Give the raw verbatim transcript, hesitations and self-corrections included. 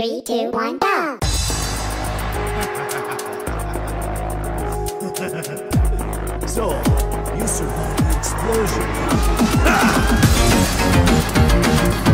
Three, two, one, go! So, you survived the explosion.